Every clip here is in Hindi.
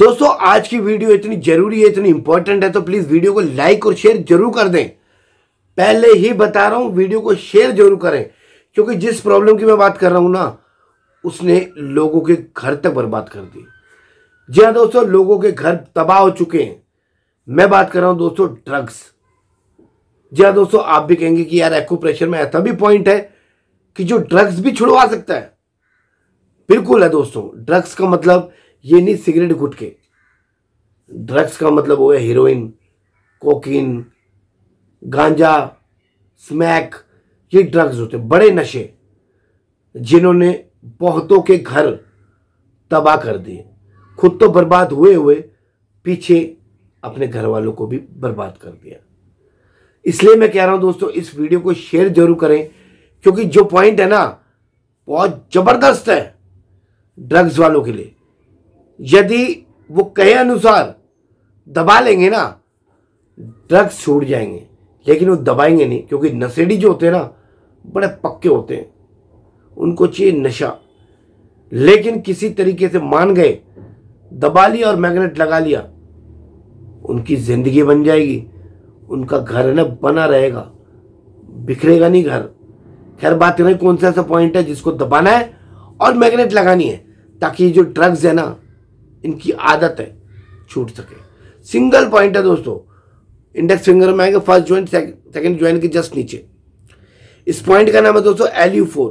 दोस्तों आज की वीडियो इतनी जरूरी है, इतनी इंपॉर्टेंट है, तो प्लीज वीडियो को लाइक और शेयर जरूर कर दें। पहले ही बता रहा हूं, वीडियो को शेयर जरूर करें, क्योंकि जिस प्रॉब्लम की मैं बात कर रहा हूं ना, उसने लोगों के घर तक बर्बाद कर दी। जी हाँ दोस्तों, लोगों के घर तबाह हो चुके हैं। मैं बात कर रहा हूं दोस्तों ड्रग्स। जी हाँ दोस्तों, आप भी कहेंगे कि यार एक्यूप्रेशर में ऐसा भी पॉइंट है कि जो ड्रग्स भी छुड़वा सकता है। बिल्कुल है दोस्तों, ड्रग्स का मतलब ये नहीं सिगरेट गुटके, ड्रग्स का मतलब वो है हीरोइन, कोकीन, गांजा, स्मैक, ये ड्रग्स होते हैं, बड़े नशे जिन्होंने बहुतों के घर तबाह कर दिए। खुद तो बर्बाद हुए हुए पीछे अपने घर वालों को भी बर्बाद कर दिया। इसलिए मैं कह रहा हूं दोस्तों, इस वीडियो को शेयर जरूर करें, क्योंकि जो पॉइंट है ना बहुत जबरदस्त है ड्रग्स वालों के लिए। यदि वो कहे अनुसार दबा लेंगे ना, ड्रग्स छूट जाएंगे, लेकिन वो दबाएंगे नहीं, क्योंकि नशेड़ी जो होते हैं ना बड़े पक्के होते हैं, उनको चाहिए नशा। लेकिन किसी तरीके से मान गए, दबा लिया और मैग्नेट लगा लिया, उनकी जिंदगी बन जाएगी, उनका घर ना बना रहेगा, बिखरेगा नहीं घर। खैर बात करें कौन सा ऐसा पॉइंट है जिसको दबाना है और मैग्नेट लगानी है, ताकि जो ड्रग्स है ना, इनकी आदत है, छूट सके। सिंगल पॉइंट है दोस्तों, इंडेक्स फिंगर में आएगा फर्स्ट ज्वाइंट, सेकंड ज्वाइंट के जस्ट नीचे। इस पॉइंट का नाम है दोस्तों LU4।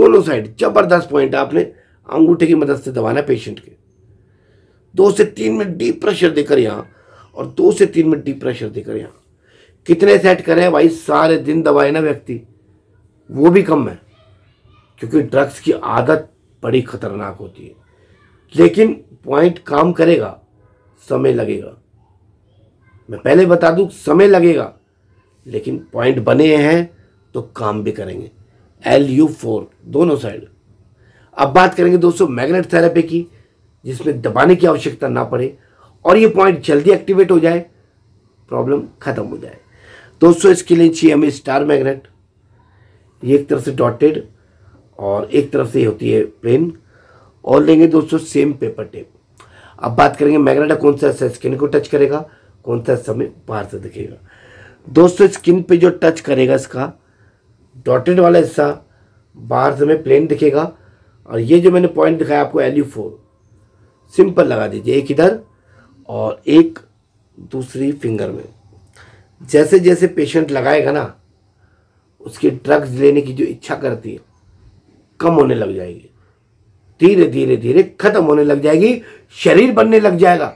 दोनों साइड जबरदस्त पॉइंट है, आपने अंगूठे की मदद से दबाना पेशेंट के। 2 से 3 मिनट डीप प्रेशर देकर यहाँ, और 2 से 3 मिनट डीप प्रेशर देकर यहाँ। कितने सेट करें भाई, सारे दिन दबाए ना व्यक्ति, वो भी कम है, क्योंकि ड्रग्स की आदत बड़ी खतरनाक होती है। लेकिन पॉइंट काम करेगा, समय लगेगा। मैं पहले बता दूं, समय लगेगा, लेकिन पॉइंट बने हैं तो काम भी करेंगे। LU4 दोनों साइड। अब बात करेंगे दोस्तों मैग्नेट थेरेपी की, जिसमें दबाने की आवश्यकता ना पड़े और ये पॉइंट जल्दी एक्टिवेट हो जाए, प्रॉब्लम खत्म हो जाए। दोस्तों इसके लिए चाहिए हमें स्टार मैग्नेट, ये एक तरफ से डॉटेड और एक तरफ से होती है प्लेन, और लेंगे दोस्तों सेम पेपर टेप। अब बात करेंगे मैग्नेट कौन सा स्किन को टच करेगा, कौन सा समय बाहर से दिखेगा। दोस्तों स्किन पे जो टच करेगा, इसका डॉटेड वाला हिस्सा बाहर से में प्लेन दिखेगा, और ये जो मैंने पॉइंट दिखाया आपको LU4, सिंपल लगा दीजिए, एक इधर और एक दूसरी फिंगर में। जैसे जैसे पेशेंट लगाएगा ना, उसकी ड्रग्स लेने की जो इच्छा करती है कम होने लग जाएगी, धीरे धीरे धीरे खत्म होने लग जाएगी, शरीर बनने लग जाएगा,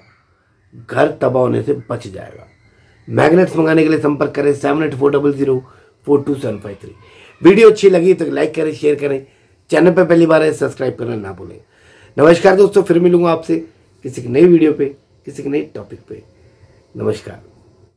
घर तबाह होने से बच जाएगा। मैग्नेट्स मंगाने के लिए संपर्क करें 7840042753। वीडियो अच्छी लगी तो लाइक करें, शेयर करें, चैनल पर पहली बार है सब्सक्राइब करना ना भूलें। नमस्कार दोस्तों, फिर मिलूंगा आपसे किसी नई वीडियो पे, किसी नए टॉपिक पे। नमस्कार।